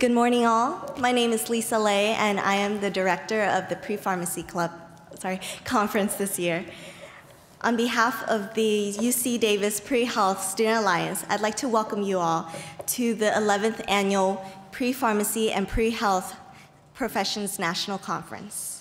Good morning, all. My name is Lisa Lay, and I am the director of the Pre-Pharmacy conference this year. On behalf of the UC Davis Pre-Health Student Alliance, I'd like to welcome you all to the 11th Annual Pre-Pharmacy and Pre-Health Professions National Conference.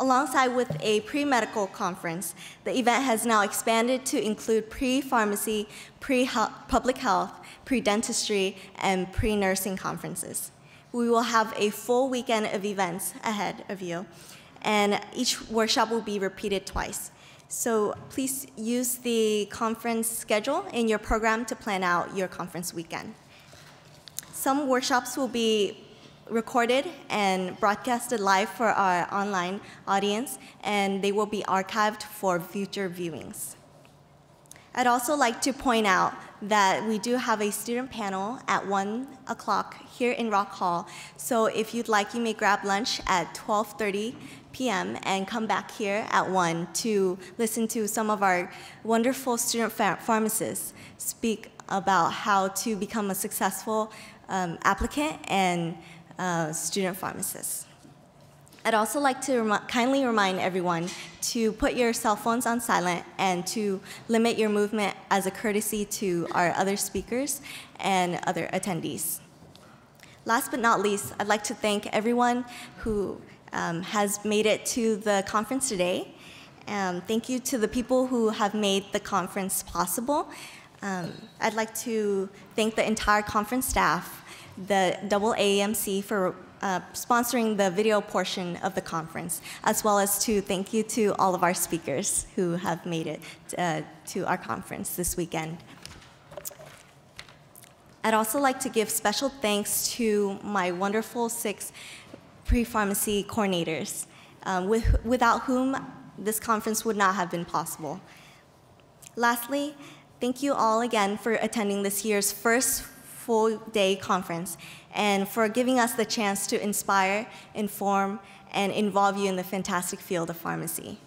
Alongside with a pre-medical conference, the event has now expanded to include pre-pharmacy, pre-public health, pre-dentistry, and pre-nursing conferences. We will have a full weekend of events ahead of you, and each workshop will be repeated twice. So please use the conference schedule in your program to plan out your conference weekend. Some workshops will be recorded and broadcasted live for our online audience, and they will be archived for future viewings. I'd also like to point out that we do have a student panel at 1 o'clock here in Rock Hall, so if you'd like, you may grab lunch at 12:30 p.m. and come back here at 1 to listen to some of our wonderful student pharmacists speak about how to become a successful applicant and student pharmacists. I'd also like to kindly remind everyone to put your cell phones on silent and to limit your movement as a courtesy to our other speakers and other attendees. Last but not least, I'd like to thank everyone who has made it to the conference today. Thank you to the people who have made the conference possible. I'd like to thank the entire conference staff, the AAMC for sponsoring the video portion of the conference, as well as to thank you to all of our speakers who have made it to our conference this weekend. I'd also like to give special thanks to my wonderful 6 pre-pharmacy coordinators, without whom this conference would not have been possible. Lastly, thank you all again for attending this year's first full-day conference and for giving us the chance to inspire, inform, and involve you in the fantastic field of pharmacy.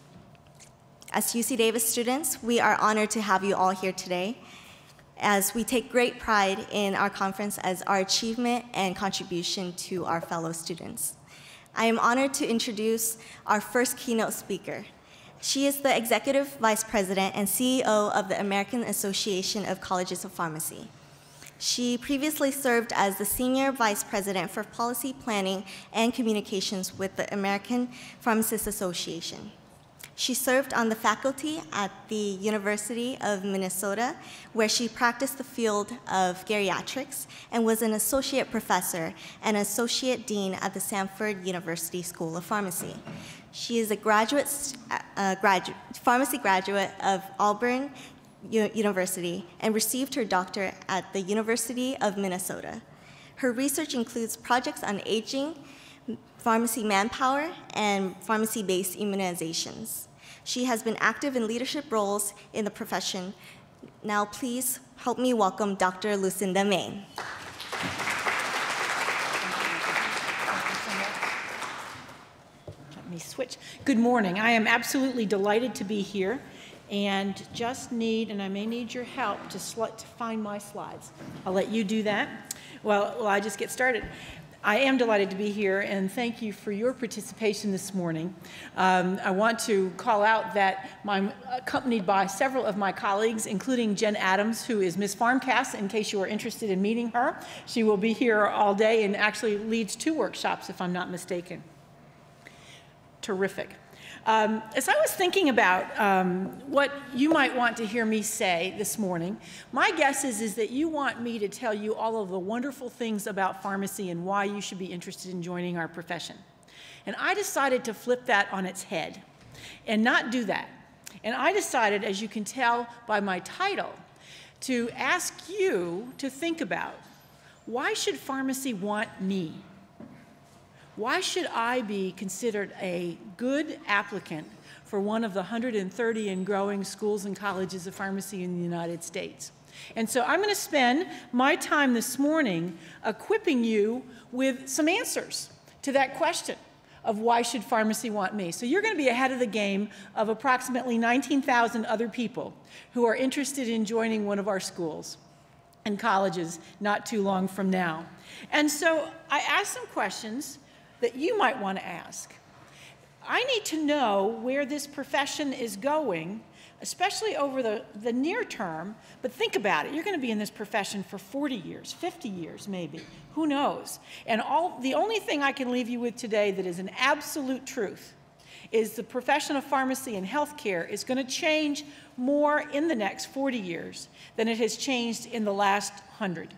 As UC Davis students, we are honored to have you all here today, as we take great pride in our conference as our achievement and contribution to our fellow students. I am honored to introduce our first keynote speaker. She is the Executive Vice President and CEO of the American Association of Colleges of Pharmacy. She previously served as the Senior Vice President for Policy Planning and Communications with the American Pharmacists Association. She served on the faculty at the University of Minnesota, where she practiced the field of geriatrics and was an associate professor and associate dean at the Samford University School of Pharmacy. She is a pharmacy graduate of Auburn University and received her doctorate at the University of Minnesota. Her research includes projects on aging, pharmacy manpower, and pharmacy-based immunizations. She has been active in leadership roles in the profession. Now, please help me welcome Dr. Lucinda Maine. Let me switch. Good morning. I am absolutely delighted to be here, and just need, and I may need your help to find my slides. I'll let you do that while I just get started. I am delighted to be here, and thank you for your participation this morning. I want to call out that I'm accompanied by several of my colleagues, including Jen Adams, who is Miss Farmcast, in case you are interested in meeting her. She will be here all day and actually leads 2 workshops, if I'm not mistaken. Terrific. As I was thinking about what you might want to hear me say this morning, my guess is that you want me to tell you all of the wonderful things about pharmacy and why you should be interested in joining our profession. And I decided to flip that on its head and not do that. And I decided, as you can tell by my title, to ask you to think about, why should pharmacy want me? Why should I be considered a good applicant for one of the 130 and growing schools and colleges of pharmacy in the United States? And so I'm going to spend my time this morning equipping you with some answers to that question of why should pharmacy want me? So you're going to be ahead of the game of approximately 19,000 other people who are interested in joining one of our schools. and colleges not too long from now. And so I asked some questions that you might want to ask. I need to know where this profession is going, especially over the near term, but think about it. You're going to be in this profession for 40 years, 50 years maybe, who knows? And the only thing I can leave you with today that is an absolute truth is the profession of pharmacy and healthcare is going to change more in the next 40 years than it has changed in the last 100.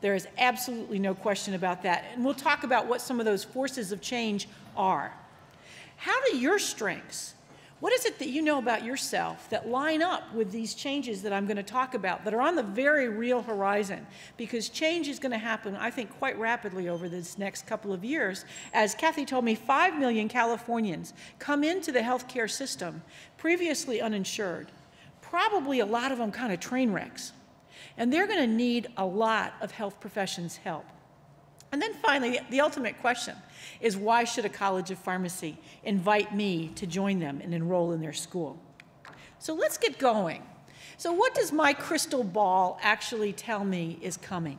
There is absolutely no question about that. And we'll talk about what some of those forces of change are. How do your strengths, what is it that you know about yourself that line up with these changes that I'm going to talk about that are on the very real horizon? Because change is going to happen, I think, quite rapidly over this next couple of years. As Kathy told me, 5 million Californians come into the healthcare system previously uninsured. Probably a lot of them kind of train wrecks. And they're going to need a lot of health professions help. And then finally, the ultimate question is, why should a college of pharmacy invite me to join them and enroll in their school? So let's get going. So what does my crystal ball actually tell me is coming?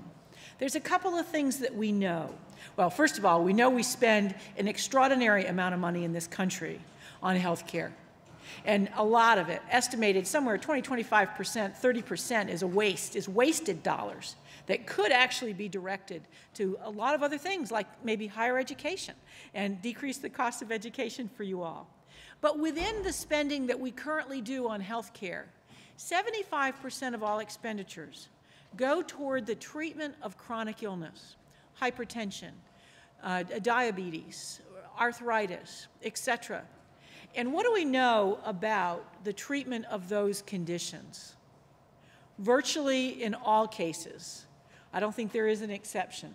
There's a couple of things that we know. Well, first of all, we know we spend an extraordinary amount of money in this country on health care. And a lot of it, estimated somewhere 20, 25%, 30% is wasted dollars that could actually be directed to a lot of other things, like maybe higher education, and decrease the cost of education for you all. But within the spending that we currently do on health care, 75% of all expenditures go toward the treatment of chronic illness, hypertension, diabetes, arthritis, etc. And what do we know about the treatment of those conditions? Virtually in all cases, I don't think there is an exception,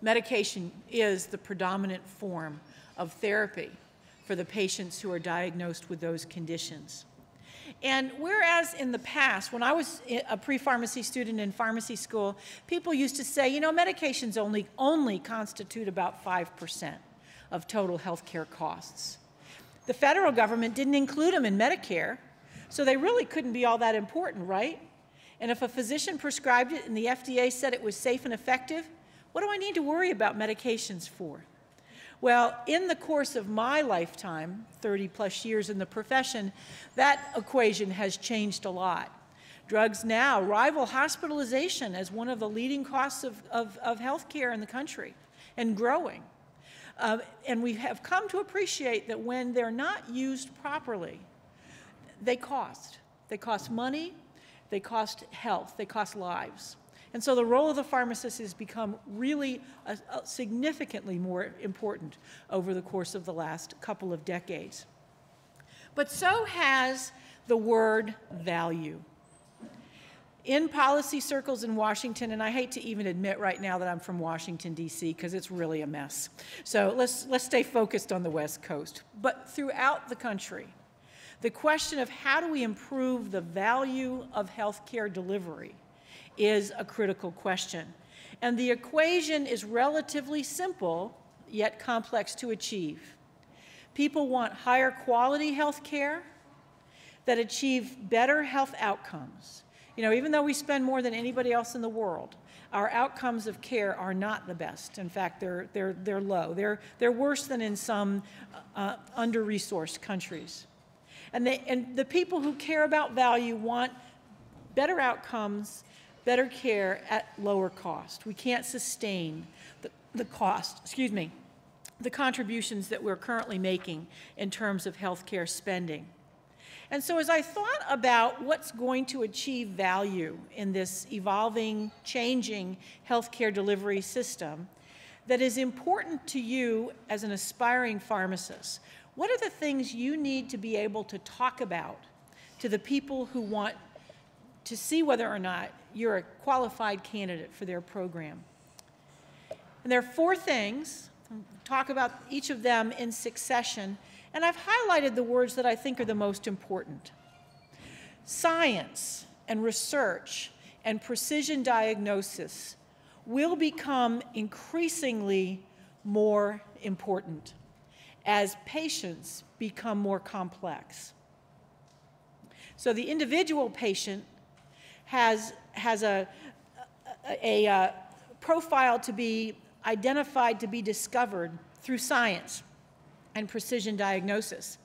medication is the predominant form of therapy for the patients who are diagnosed with those conditions. And whereas in the past, when I was a pre-pharmacy student in pharmacy school, people used to say, you know, medications only constitute about 5% of total health care costs. The federal government didn't include them in Medicare, so they really couldn't be all that important, right? And if a physician prescribed it and the FDA said it was safe and effective, what do I need to worry about medications for? Well, in the course of my lifetime, 30 plus years in the profession, that equation has changed a lot. Drugs now rival hospitalization as one of the leading costs of health care in the country, and growing. And we have come to appreciate that when they're not used properly, they cost. They cost money, they cost health, they cost lives. And so the role of the pharmacist has become really significantly more important over the course of the last couple of decades. But so has the word value. In policy circles in Washington, and I hate to even admit right now that I'm from Washington, D.C., because it's really a mess. So let's stay focused on the West Coast. But throughout the country, the question of how do we improve the value of healthcare delivery is a critical question. And the equation is relatively simple, yet complex to achieve. People want higher quality healthcare that achieve better health outcomes. You know, even though we spend more than anybody else in the world, our outcomes of care are not the best. In fact, they're low. They're worse than in some under-resourced countries. And the people who care about value want better outcomes, better care at lower cost. We can't sustain the contributions that we're currently making in terms of healthcare spending. And so as I thought about what's going to achieve value in this evolving, changing healthcare delivery system that is important to you as an aspiring pharmacist, what are the things you need to be able to talk about to the people who want to see whether or not you're a qualified candidate for their program? And there are 4 things. I'll talk about each of them in succession. And I've highlighted the words that I think are the most important. Science and research and precision diagnosis will become increasingly more important as patients become more complex. So the individual patient has, has a, a profile to be identified, to be discovered through science and precision diagnosis.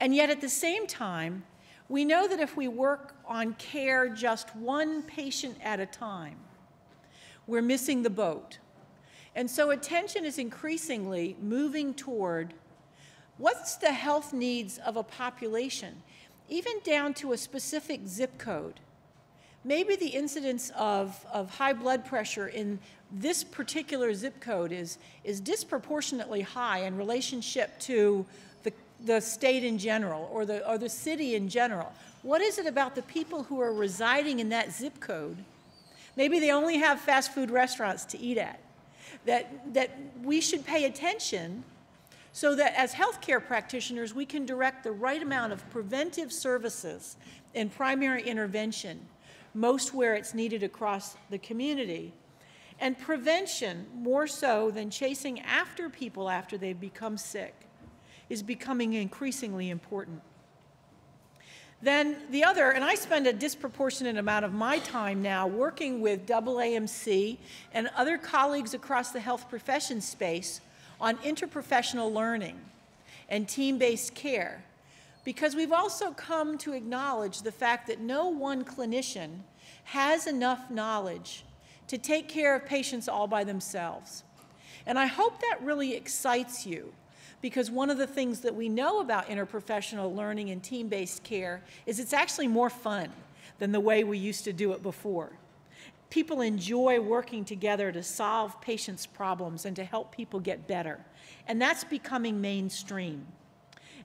And yet at the same time, we know that if we work on care just one patient at a time, we're missing the boat. And so attention is increasingly moving toward what's the health needs of a population, even down to a specific zip code. Maybe the incidence of high blood pressure in this particular zip code is disproportionately high in relationship to the state in general or the city in general. What is it about the people who are residing in that zip code? Maybe they only have fast food restaurants to eat at. That we should pay attention so that as healthcare practitioners, we can direct the right amount of preventive services and primary intervention, most where it's needed across the community. And prevention, more so than chasing after people after they've become sick, is becoming increasingly important. Then the other, and I spend a disproportionate amount of my time now working with AAMC and other colleagues across the health profession space on interprofessional learning and team-based care, because we've also come to acknowledge the fact that no one clinician has enough knowledge to take care of patients all by themselves. And I hope that really excites you, because one of the things that we know about interprofessional learning and team-based care is it's actually more fun than the way we used to do it before. People enjoy working together to solve patients' problems and to help people get better, and that's becoming mainstream.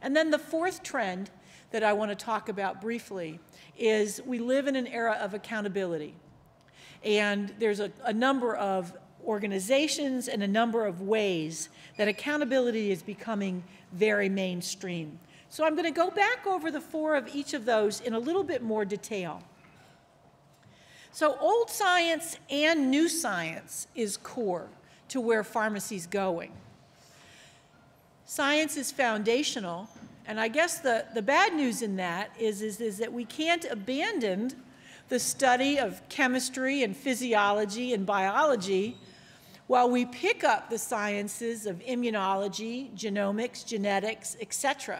And then the fourth trend that I want to talk about briefly is we live in an era of accountability, and there's a number of organizations and a number of ways that accountability is becoming very mainstream. So I'm going to go back over the four of each of those in a little bit more detail. So old science and new science is core to where pharmacy's going. Science is foundational, and I guess the bad news in that is that we can't abandon the study of chemistry and physiology and biology while we pick up the sciences of immunology, genomics, genetics, etc.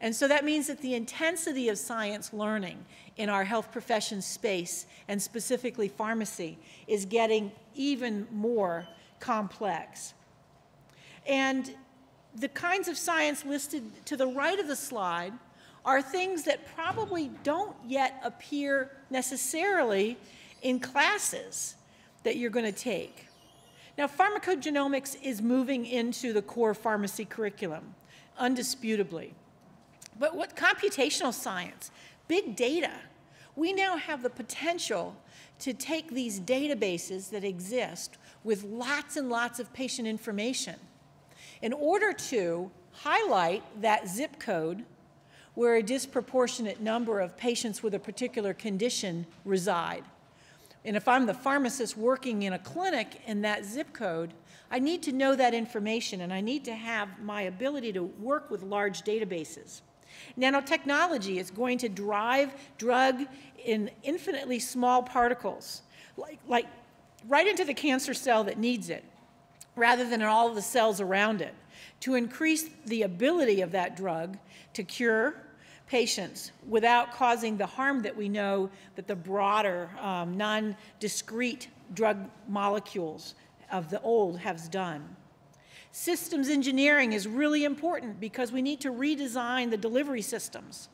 And so that means that the intensity of science learning in our health profession space, and specifically pharmacy, is getting even more complex. And the kinds of science listed to the right of the slide are things that probably don't yet appear necessarily in classes that you're going to take. Now, pharmacogenomics is moving into the core pharmacy curriculum, undisputably. But what computational science, big data, we now have the potential to take these databases that exist with lots and lots of patient information in order to highlight that zip code where a disproportionate number of patients with a particular condition reside. And if I'm the pharmacist working in a clinic in that zip code, I need to know that information, and I need to have my ability to work with large databases. Nanotechnology is going to drive drug in infinitely small particles, like right into the cancer cell that needs it, rather than all of the cells around it, to increase the ability of that drug to cure patients without causing the harm that we know that the broader, non-discrete drug molecules of the old have done. Systems engineering is really important because we need to redesign the delivery systems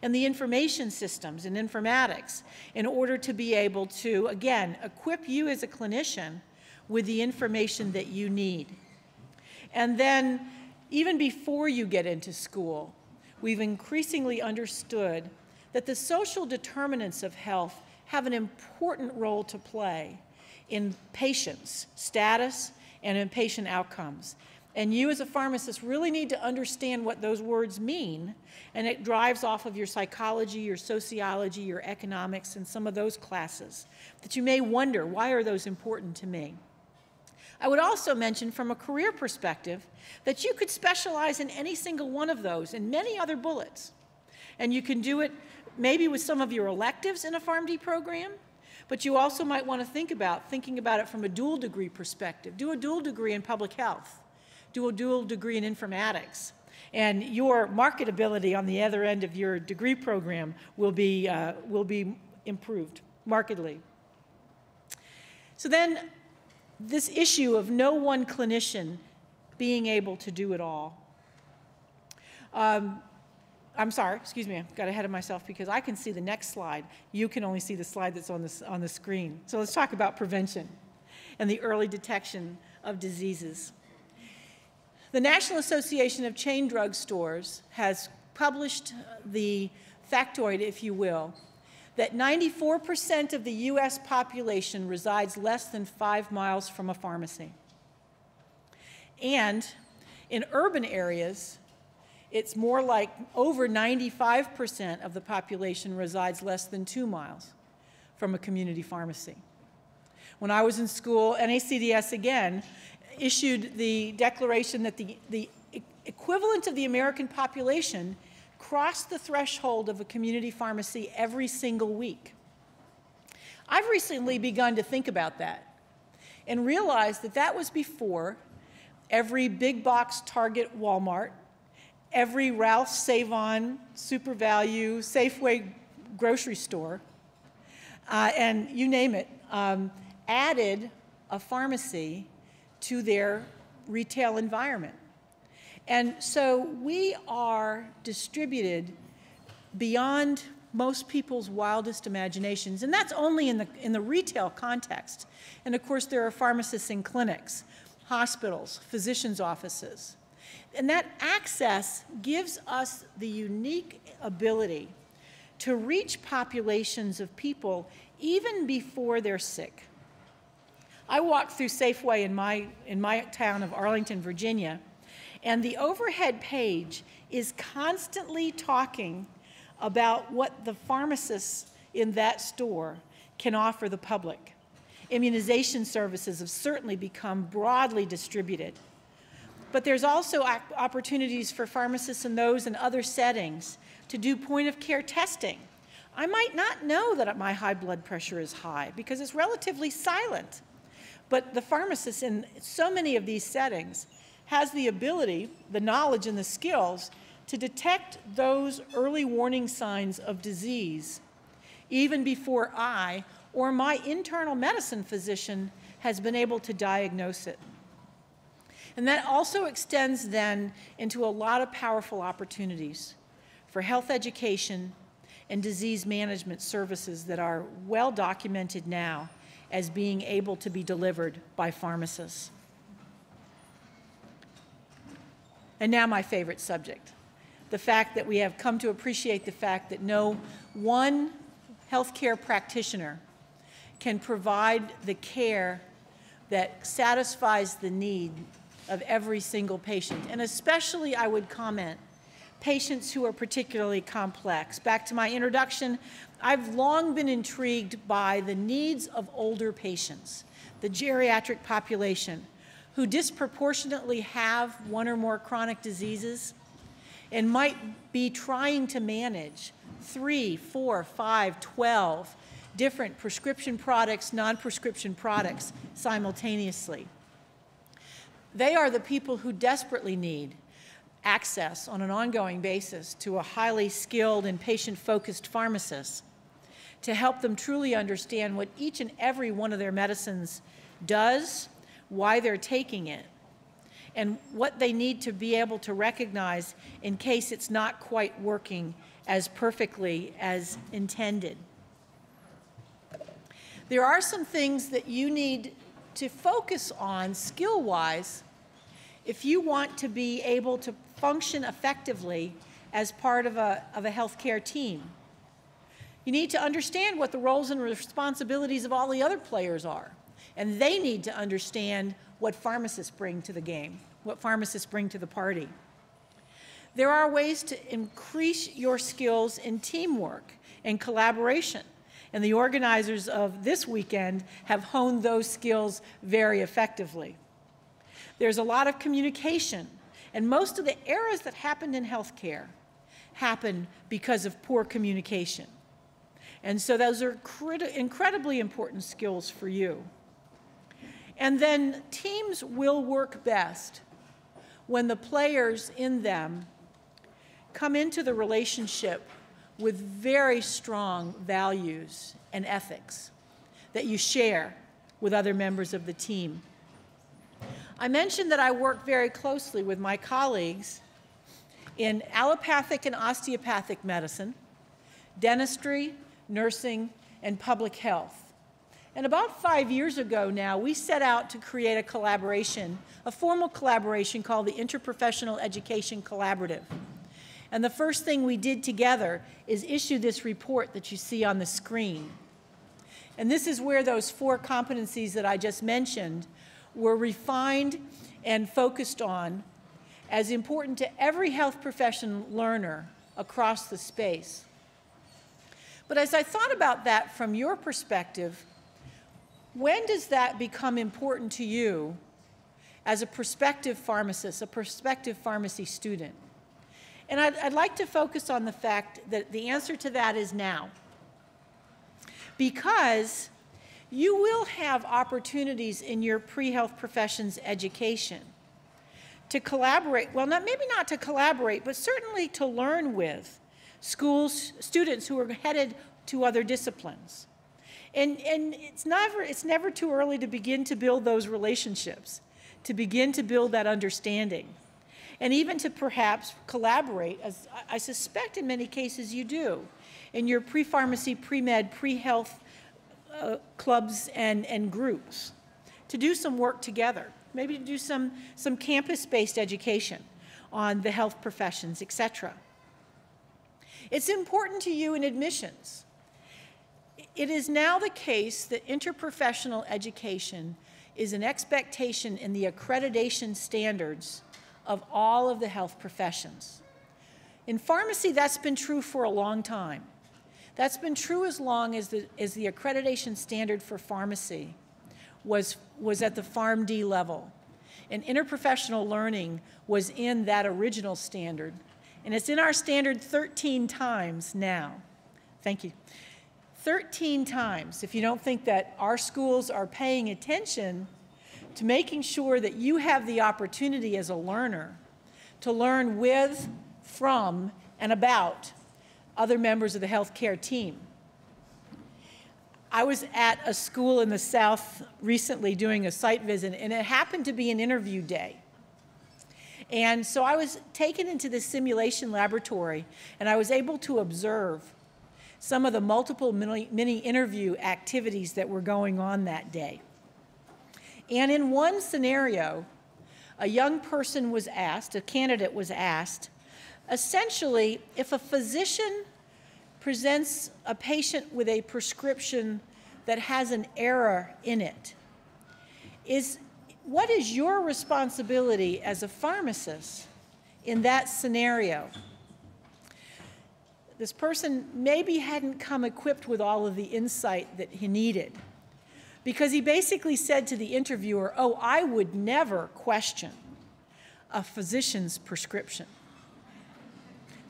and the information systems and informatics in order to be able to, again, equip you as a clinician with the information that you need. And then, even before you get into school, we've increasingly understood that the social determinants of health have an important role to play in patients' status and in patient outcomes. And you as a pharmacist really need to understand what those words mean, and it drives off of your psychology, your sociology, your economics, and some of those classes that you may wonder, why are those important to me? I would also mention from a career perspective that you could specialize in any single one of those and many other bullets. And you can do it maybe with some of your electives in a PharmD program. But you also might want to think about it from a dual degree perspective. Do a dual degree in public health. Do a dual degree in informatics. And your marketability on the other end of your degree program will be improved markedly. So then this issue of no one clinician being able to do it all. I'm sorry, excuse me, I got ahead of myself because I can see the next slide. You can only see the slide that's on the screen. So let's talk about prevention and the early detection of diseases. The National Association of Chain Drug Stores has published the factoid, if you will, that 94% of the US population resides less than 5 miles from a pharmacy. And in urban areas, it's more like over 95% of the population resides less than 2 miles from a community pharmacy. When I was in school, NACDS again issued the declaration that the equivalent of the American population crossed the threshold of a community pharmacy every single week. I've recently begun to think about that and realized that that was before every big box Target, Walmart, every Ralph's, Save-On, Super Value, Safeway grocery store, and you name it, added a pharmacy to their retail environment. And so we are distributed beyond most people's wildest imaginations, and that's only in the retail context. And of course there are pharmacists in clinics, hospitals, physicians' offices. And that access gives us the unique ability to reach populations of people even before they're sick. I walked through Safeway in my town of Arlington, Virginia, and the overhead page is constantly talking about what the pharmacists in that store can offer the public. Immunization services have certainly become broadly distributed. But there's also opportunities for pharmacists in those and other settings to do point-of-care testing. I might not know that my high blood pressure is high because it's relatively silent. But the pharmacist in so many of these settings has the ability, the knowledge, and the skills to detect those early warning signs of disease even before I or my internal medicine physician has been able to diagnose it. And that also extends then into a lot of powerful opportunities for health education and disease management services that are well documented now as being able to be delivered by pharmacists. And now my favorite subject, the fact that we have come to appreciate the fact that no one healthcare practitioner can provide the care that satisfies the need of every single patient, and especially I would comment patients who are particularly complex. Back to my introduction, I've long been intrigued by the needs of older patients, the geriatric population, who disproportionately have one or more chronic diseases and might be trying to manage 3, 4, 5, 12 different prescription products, non-prescription products simultaneously. They are the people who desperately need access on an ongoing basis to a highly skilled and patient-focused pharmacist to help them truly understand what each and every one of their medicines does, why they're taking it, and what they need to be able to recognize in case it's not quite working as perfectly as intended. There are some things that you need to focus on skill-wise if you want to be able to function effectively as part of a healthcare team. You need to understand what the roles and responsibilities of all the other players are, and they need to understand what pharmacists bring to the game, what pharmacists bring to the party. There are ways to increase your skills in teamwork and collaboration. And the organizers of this weekend have honed those skills very effectively. There's a lot of communication, and most of the errors that happened in healthcare happen because of poor communication. And so those are incredibly important skills for you. And then teams will work best when the players in them come into the relationship with very strong values and ethics that you share with other members of the team. I mentioned that I work very closely with my colleagues in allopathic and osteopathic medicine, dentistry, nursing, and public health. And about 5 years ago now, we set out to create a collaboration, a formal collaboration called the Interprofessional Education Collaborative. And the first thing we did together is issue this report that you see on the screen. And this is where those four competencies that I just mentioned were refined and focused on as important to every health profession learner across the space. But as I thought about that from your perspective, when does that become important to you as a prospective pharmacist, a prospective pharmacy student? And I'd like to focus on the fact that the answer to that is now. Because you will have opportunities in your pre-health professions education to collaborate, well, not, maybe not to collaborate, but certainly to learn with schools, students who are headed to other disciplines. And it's never too early to begin to build those relationships, to begin to build that understanding, and even to perhaps collaborate, as I suspect in many cases you do, in your pre-pharmacy, pre-med, pre-health clubs and groups, to do some work together, maybe to do some campus-based education on the health professions, et cetera. It's important to you in admissions. It is now the case that interprofessional education is an expectation in the accreditation standards of all of the health professions. In pharmacy, that's been true for a long time. That's been true as long as the accreditation standard for pharmacy was at the PharmD level. And interprofessional learning was in that original standard. And it's in our standard 13 times now. Thank you. 13 times. If you don't think that our schools are paying attention to making sure that you have the opportunity as a learner to learn with, from, and about other members of the healthcare team. I was at a school in the South recently doing a site visit, and it happened to be an interview day. And so I was taken into this simulation laboratory, and I was able to observe some of the multiple mini interview activities that were going on that day. And in one scenario, a young person was asked, a candidate was asked, essentially, if a physician presents a patient with a prescription that has an error in it, what is your responsibility as a pharmacist in that scenario? This person maybe hadn't come equipped with all of the insight that he needed, because he basically said to the interviewer, "Oh, I would never question a physician's prescription."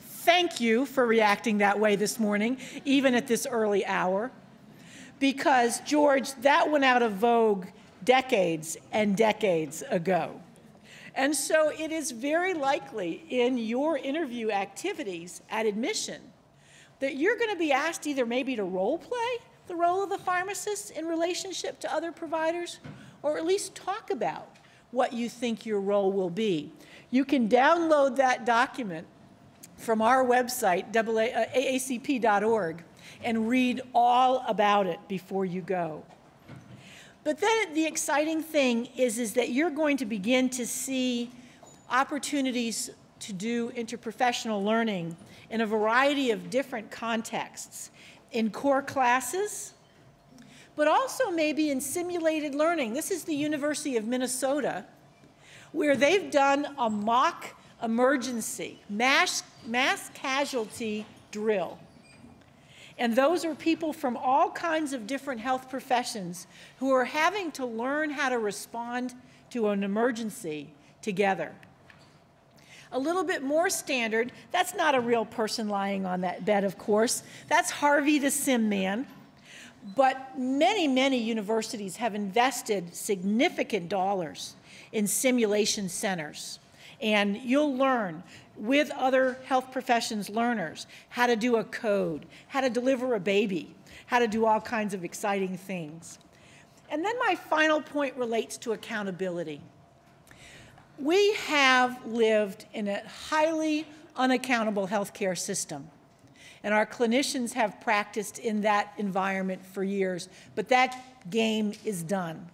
Thank you for reacting that way this morning, even at this early hour, because, George, that went out of vogue decades and decades ago. And so it is very likely in your interview activities at admission that you're going to be asked either maybe to role play the role of the pharmacist in relationship to other providers, or at least talk about what you think your role will be. You can download that document from our website, aacp.org, and read all about it before you go. But then the exciting thing is that you're going to begin to see opportunities to do interprofessional learning in a variety of different contexts, in core classes, but also maybe in simulated learning. This is the University of Minnesota, where they've done a mock emergency, mass casualty drill. And those are people from all kinds of different health professions who are having to learn how to respond to an emergency together. a little bit more standard. That's not a real person lying on that bed, of course. That's Harvey the Sim Man. But many, many universities have invested significant dollars in simulation centers. And you'll learn with other health professions learners how to do a code, how to deliver a baby, how to do all kinds of exciting things. And then my final point relates to accountability. We have lived in a highly unaccountable healthcare system. And our clinicians have practiced in that environment for years, but that game is done.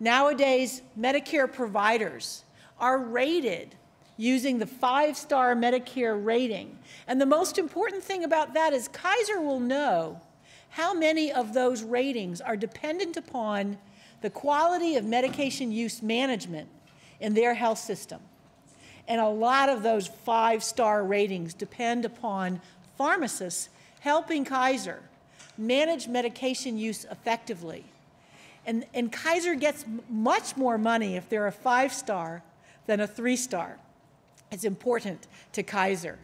Nowadays, Medicare providers are rated using the 5-star Medicare rating. And the most important thing about that is Kaiser will know how many of those ratings are dependent upon the quality of medication use management in their health system. And a lot of those 5-star ratings depend upon pharmacists helping Kaiser manage medication use effectively. And Kaiser gets much more money if they're a 5-star than a 3-star. It's important to Kaiser.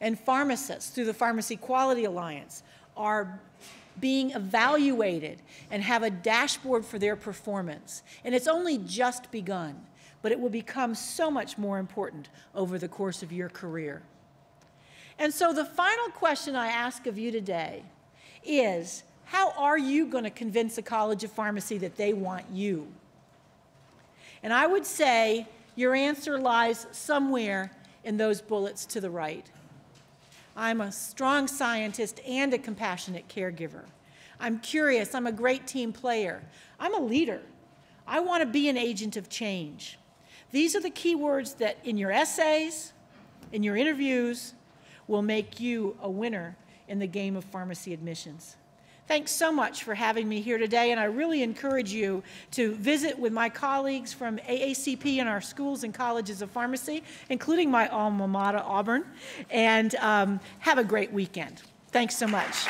And pharmacists, through the Pharmacy Quality Alliance, are being evaluated and have a dashboard for their performance. And it's only just begun, but it will become so much more important over the course of your career. And so the final question I ask of you today is, how are you going to convince a college of pharmacy that they want you? And I would say your answer lies somewhere in those bullets to the right. I'm a strong scientist and a compassionate caregiver. I'm curious. I'm a great team player. I'm a leader. I want to be an agent of change. These are the key words that in your essays, in your interviews, will make you a winner in the game of pharmacy admissions. Thanks so much for having me here today, and I really encourage you to visit with my colleagues from AACP and our schools and colleges of pharmacy, including my alma mater, Auburn, and have a great weekend. Thanks so much.